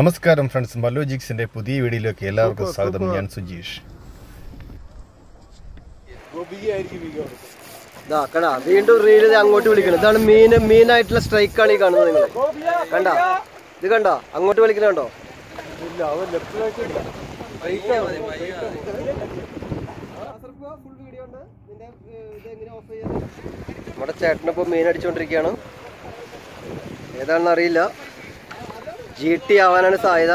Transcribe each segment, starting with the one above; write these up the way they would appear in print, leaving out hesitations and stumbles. നമസ്കാരം ഫ്രണ്ട്സ്, മല്ലു ജിഗ്സിന്റെ പുതിയ വീഡിയോയിലേക്ക് എല്ലാവർക്കും സ്വാഗതം. ഞാൻ സുജീഷ്. ദാ കണ്ടോ, വീണ്ടും റീൽ അങ്ങോട്ട് വിളിക്കണം. ഇതാണ് മീൻ ആയിട്ടുള്ള സ്ട്രൈക്ക് ആണ് ഈ കാണുന്നത്. നിങ്ങൾ കണ്ടോ, ഇത് കണ്ടോ, അങ്ങോട്ട് വിളിക്കണ കണ്ടോ. ഇല്ല, അവൻ ലെഫ്റ്റ് ആയിട്ട് ഇല്ല, റൈറ്റ് ആണ്. ആസർപ്പ ഫുൾ വീഡിയോ ഉണ്ട്. ഇതിന്റെ ഇത് എങ്ങനെ ഓഫ് ചെയ്യാനാണ്? നമ്മുടെ ചേട്ടനിപ്പോ മീൻ അടിച്ചുകൊണ്ടിരിക്കുകയാണ്. ഏതാണെന്ന് അറിയില്ല, GT ആവാനാണ് സാധ്യത.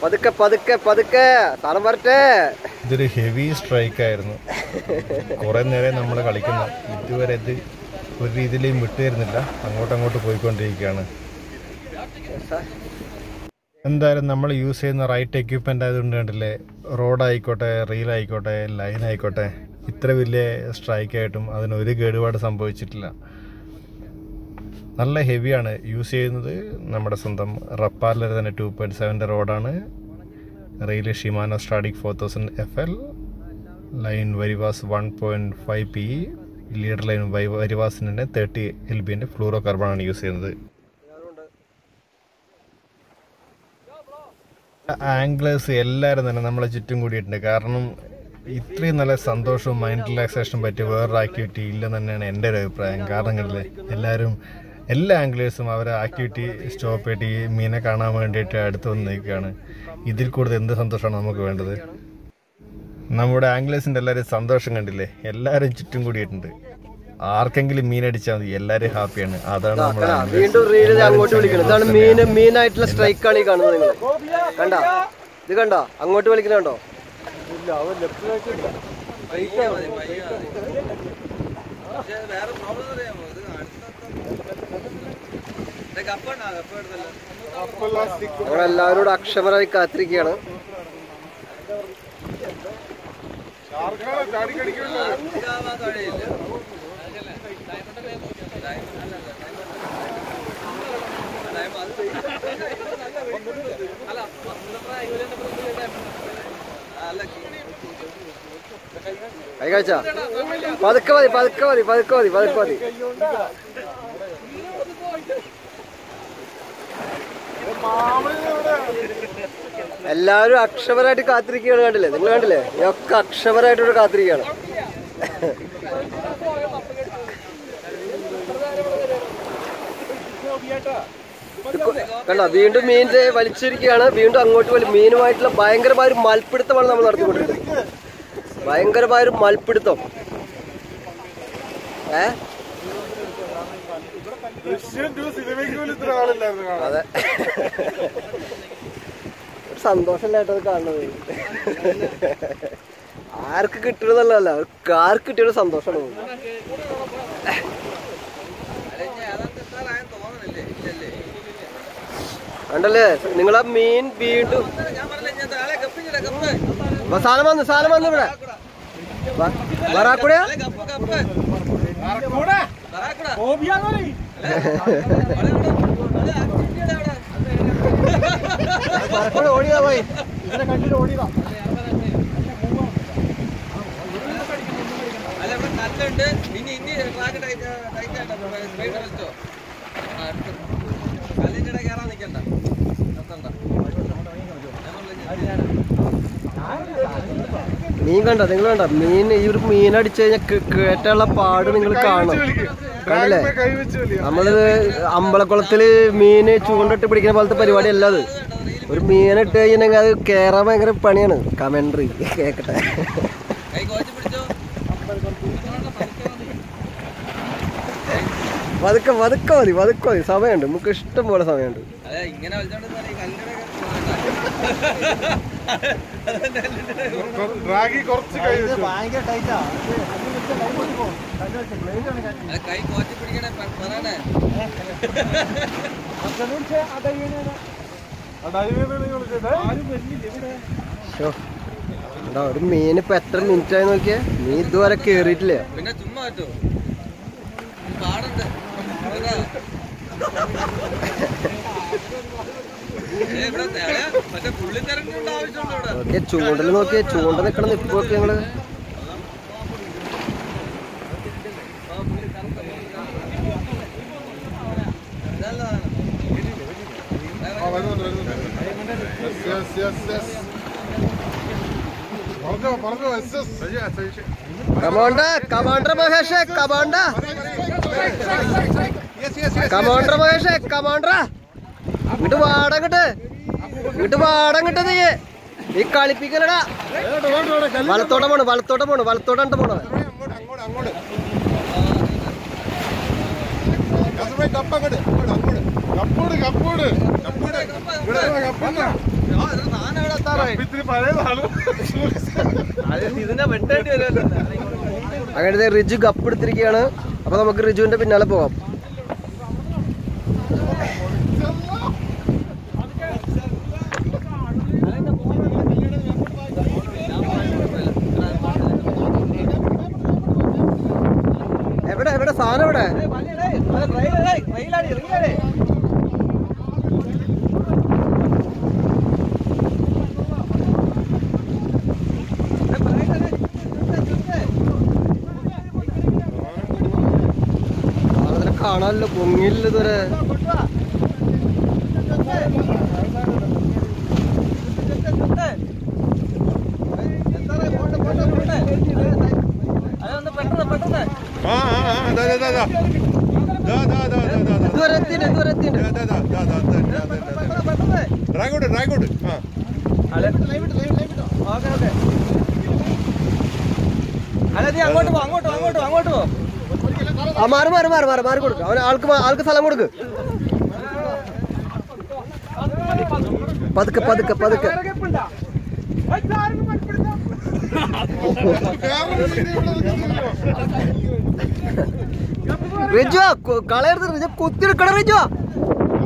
പതുക്കെ പതുക്കെ പതുക്കെ സാധനം വരട്ടെ. ഇതൊരു ഹെവി സ്ട്രൈക്ക് ആയിരുന്നു. കുറെ നേരം നമ്മൾ കളിക്കുന്ന, ഇതുവരെ ഇത് ഒരു രീതിയിലും വിട്ടുതരുന്നില്ല, അങ്ങോട്ടങ്ങോട്ട് പോയിക്കൊണ്ടിരിക്കുകയാണ്. എന്തായാലും നമ്മൾ യൂസ് ചെയ്യുന്ന റൈറ്റ് എക്യുപ്മെൻ്റ് ആയതുകൊണ്ട് കണ്ടില്ലേ, റോഡായിക്കോട്ടെ, റീലായിക്കോട്ടെ, ലൈനായിക്കോട്ടെ, ഇത്ര വലിയ സ്ട്രൈക്കായിട്ടും അതിനൊരു കേടുപാട് സംഭവിച്ചിട്ടില്ല. നല്ല ഹെവിയാണ് യൂസ് ചെയ്യുന്നത്. നമ്മുടെ സ്വന്തം റപ്പാലിൽ തന്നെ 2.7 റോഡാണ്. Reel Shimano Stradic 4000 FL, line Varivas 1.5 PE, leader line വരിവാസിന് തന്നെ 30 LBൻ്റെ ഫ്ലൂറോ കാർബണാണ് യൂസ് ചെയ്യുന്നത്. ആംഗ്ലേഴ്സ് എല്ലാവരും തന്നെ നമ്മളെ ചുറ്റും കൂടിയിട്ടുണ്ട്. കാരണം ഇത്രയും നല്ല സന്തോഷവും മൈൻഡ് റിലാക്സേഷനും പറ്റിയ വേറൊരു ആക്ടിവിറ്റി ഇല്ലെന്ന് തന്നെയാണ് എൻ്റെ ഒരു അഭിപ്രായം. കാരണങ്ങളിൽ എല്ലാവരും, എല്ലാ ആംഗ്ലേഴ്സും അവരെ ആക്ടിവിറ്റി സ്റ്റോപ്പ് ചെയ്തിട്ട് ഈ മീനെ കാണാൻ വേണ്ടിയിട്ട് അടുത്ത് വന്ന് നിൽക്കുകയാണ്. ഇതിൽ കൂടുതൽ എന്ത് സന്തോഷമാണ് നമുക്ക് വേണ്ടത്? നമ്മുടെ ആംഗ്ലേഴ്സിൻ്റെ എല്ലാവരും സന്തോഷം കണ്ടില്ലേ, എല്ലാവരും ചുറ്റും കൂടിയിട്ടുണ്ട്. ആർക്കെങ്കിലും മീൻ അടിച്ചാൽ മതി, എല്ലാവരും ഹാപ്പിയാണ്. അതാണ് നമ്മുടെ സ്ട്രൈക്ക് ആണ് ഈ കാണുന്നത്. കണ്ടോ, ഇത് കണ്ടോ, അങ്ങോട്ട് വിളിക്കുന്നത് കണ്ടോ. ഞങ്ങളെല്ലാവരോടും അക്ഷമരായി കാത്തിരിക്കുകയാണ്. കൈ കാഴ്ച പതുക്കെ മതി, പതുക്കെ മതി, പതുക്കെ മതി, പതുക്കെ മതി. എല്ലാവരും അക്ഷമരായിട്ട് കാത്തിരിക്കുകയാണ്. കണ്ടില്ലേ, നിങ്ങൾ കണ്ടില്ലേ, ഇതൊക്കെ അക്ഷമരായിട്ടൂടെ കാത്തിരിക്കുകയാണ്. കണ്ടോ, വീണ്ടും മീൻ വലിച്ചിരിക്കുകയാണ്. വീണ്ടും അങ്ങോട്ട് മീനുമായിട്ടുള്ള ഭയങ്കരമായ ഒരു മൽപ്പിടുത്തമാണ് നമ്മൾ നടത്തിക്കൊണ്ടിരിക്കുന്നത്. ഭയങ്കരമായൊരു മൽപ്പിടുത്തം. അതെ, ഒരു സന്തോഷമില്ലായിട്ടത് കാണുന്നത്. ആർക്ക് കിട്ടണമെന്നല്ല, ആർക്ക് കിട്ടിയൊരു സന്തോഷമാണ്. കണ്ടല്ലേ നിങ്ങൾ, ആ മീൻ വീണ്ടും സാധനം വന്നു, സാധനം വന്നു. ഇവിടെ വരാക്കൂടെ ഓടിയതാ പോയി, കണ്ടിട്ട് ഓടിയതാ. നല്ലുണ്ട്. ഇനി ഇനി കല്ലിൻ്റെ കയറാൻ നിൽക്കണ്ട. മീൻ കണ്ട, നിങ്ങൾ കണ്ട മീൻ, ഈ ഒരു മീൻ അടിച്ചു കഴിഞ്ഞാൽ കേട്ടുള്ള പാട് നിങ്ങൾ കാണണം. കണ്ടല്ലേ, നമ്മളിത് അമ്പലക്കുളത്തില് മീന് ചൂണ്ടിട്ട് പിടിക്കുന്ന പോലത്തെ പരിപാടി അല്ല അത്. ഒരു മീൻ ഇട്ട് കഴിഞ്ഞിട്ടുണ്ടെങ്കിൽ അത് കയറാൻ ഭയങ്കര പണിയാണ്. കമന്ററി കേക്കട്ടെ. പതുക്കെ പതുക്കെ മതി, പതുക്കെ മതി, സമയമുണ്ട്, നമുക്ക് ഇഷ്ടം പോലെ സമയമുണ്ട്. ഒരു മീൻ ഇപ്പൊ എത്ര മിനിറ്റ് ആയി നോക്കിയാ, മീൻ ഇതുവരെ കേറിയിട്ടില്ല. പിന്നെ ചുമ്മാ ചൂണ്ടല് നോക്കിയ ചൂണ്ട നിക്കണം. ഇപ്പൊക്കെ ഞങ്ങള് कमांडर महेश अगर रिजु गप्पड़ी अब नमुक रिजुटे पिन्नाले पोगाम मार मार मार मार मार आल्क सलाम पदक पदक पदक रिजु कल रिजु कुण रिजु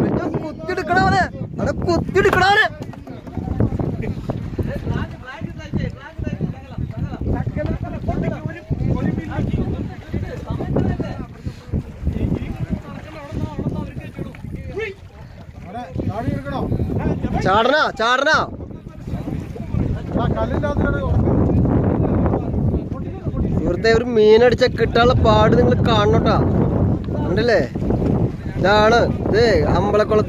रिजु कुण चाड़ना चाड़ना इवते मीन कल पाड़ का अंबलकुल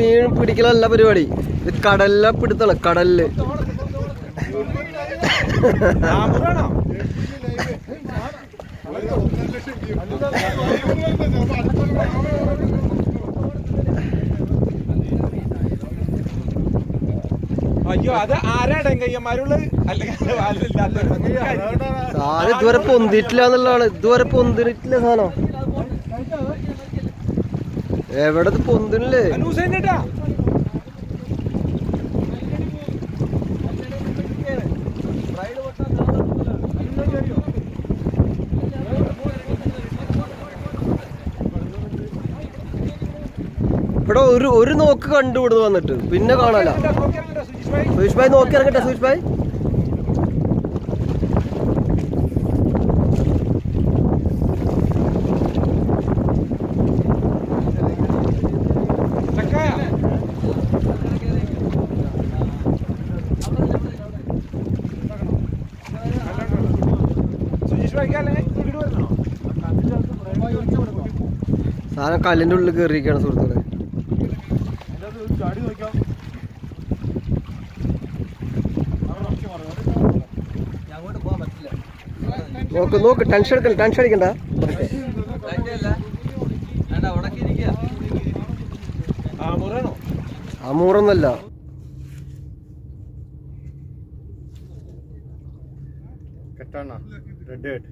मीन पिटिकल पिपाड़ी कड़ल पिड़ता कड़ल ഇവിടെ നോക്ക് കണ്ടുവിടുന്നു വന്നിട്ട് പിന്നെ കാണാല सुरेश भाई नोक इटे सुरेश भाई साधन कल कैरी सूहत നോക്ക് നോക്ക് ടെൻഷൻ എടുക്കണ്ട ടെൻഷൻ അടിക്കണ്ട ടെൻഷനില്ല അണ്ട ഉടക്കി ഇരിക്കുക ആമൂറണോ ആമൂറന്നല്ല കട്ടാണ റെഡ് ഹെഡ്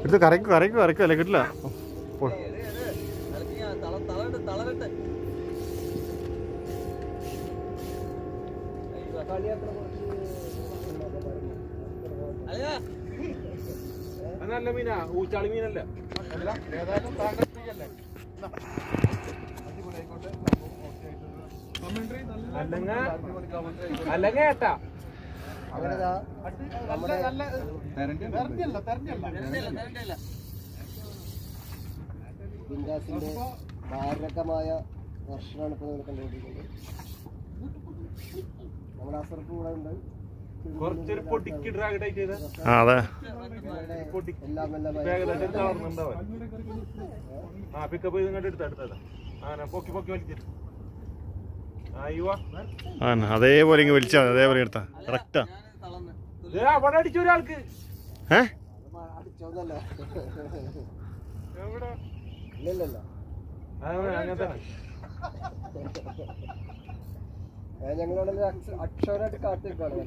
എടുത്ത് കരയ്ക്ക് കരയ്ക്ക് കരയ്ക്ക് അല്ലേ കിട്ടില്ല നല്ല മീനാ ഊച്ചാളി മീനല്ല ഏതായാലും താങ്കല്ലേ ബിന്ദാസിന്റെ മാരകമായ വർഷമാണ് ഇപ്പോൾ നമ്മൾ കണ്ടുകൊണ്ടിരിക്കുന്നത്. നമ്മുടെ അസർപ്പ് കൂടെ ഉണ്ട്. അതേപോലെ വലിച്ചാൽ അതേപോലെ എടുത്താ കറക്റ്റാ അടിച്ചു ഒരാൾക്ക് ഞങ്ങളോടൊരു അക്ഷരമായിട്ട് കാത്തിരിക്കുകയാണ്.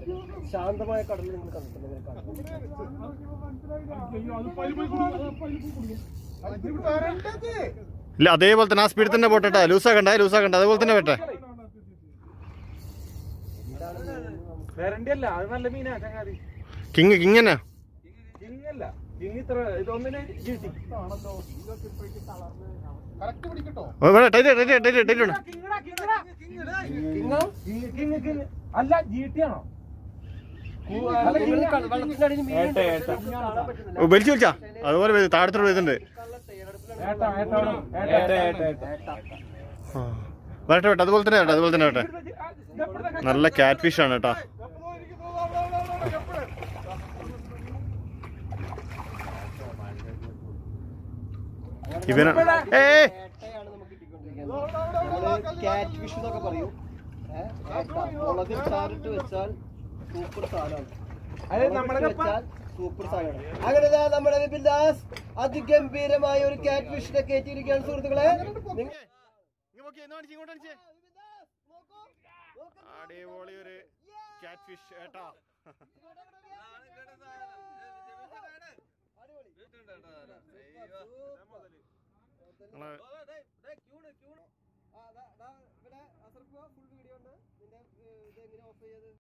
ശാന്തമായ കടലിൽ നിങ്ങൾ കണ്ടിട്ടുണ്ടെങ്കിൽ അതേപോലെ തന്നെ ആ സ്പീഡിൽ തന്നെ പോട്ടെ. ലൂസാക്കണ്ട അതേപോലെ തന്നെ പോട്ടെ. കിങ് കിങ്ങനാ വലിച്ചു അതുപോലെ താഴത്തോട് വരുന്നുണ്ട്. വരട്ടെ വേട്ടെ അതുപോലെ തന്നെ വേട്ടെ. നല്ല കാറ്റ് ഫിഷ് ആണ് കേട്ടാ. ഇവന കാറ്റ് ഫിഷ് എന്നൊക്കെ പറയും. മുളകിൽ ചാറിട്ട് വെച്ചാൽ സൂപ്പർ സാധനമാണ്. അങ്ങനെ നമ്മുടെ വിപിൻ ദാസ് അതിഗംഭീരമായ ഒരു കാറ്റ് ഫിഷിനെ കയറ്റിയിരിക്കുകയാണ് സുഹൃത്തുക്കളെ. ആ ദാ ഇവിടെ അസർപ്പ ഫുൾ വീഡിയോ ഉണ്ട്. നിന്റെ ഇതെങ്ങനെ ഓഫ് ചെയ്ത്